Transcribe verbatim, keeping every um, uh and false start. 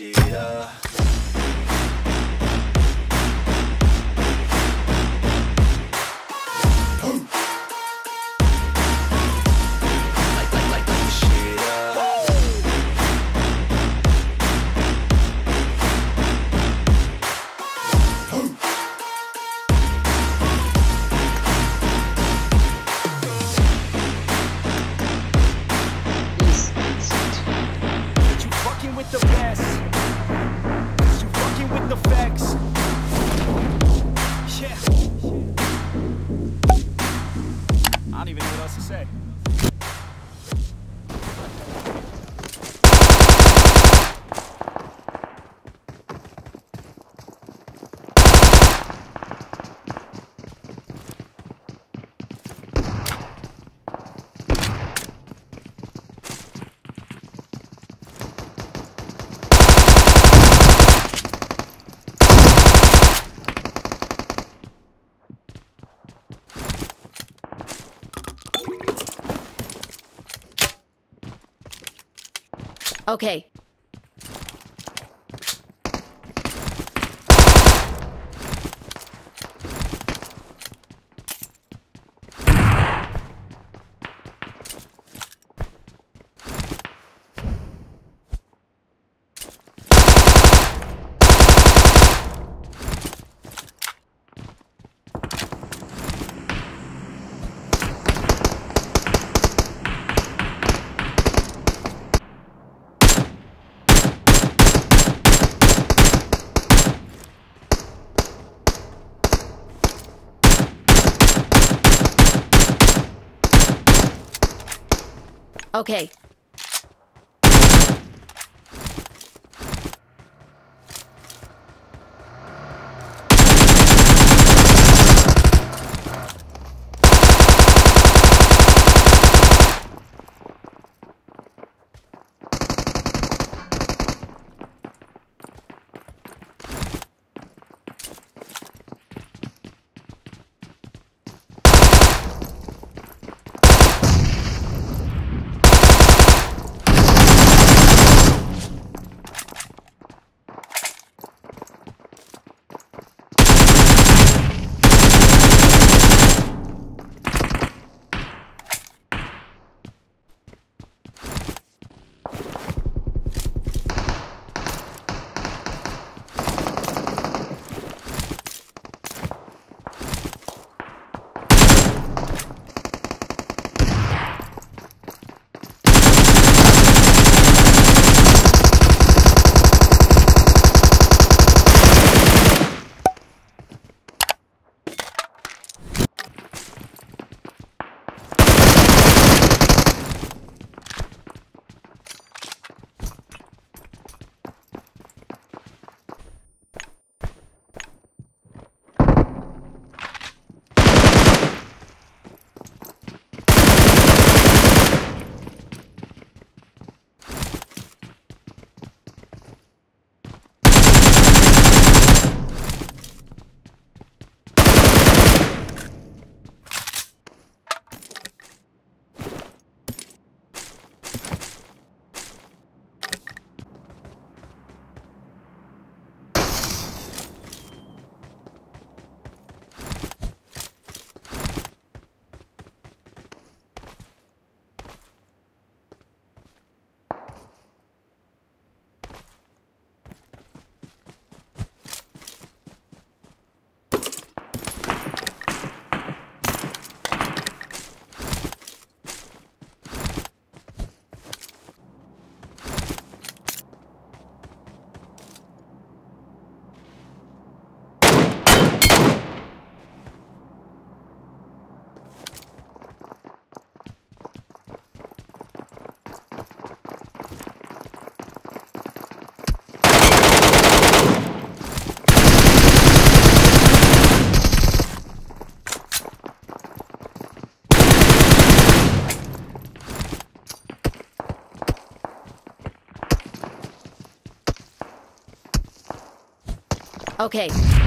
cheetah. The best, you fucking with the facts. Yeah. I don't even know what else to say. Okay. Okay. Okay.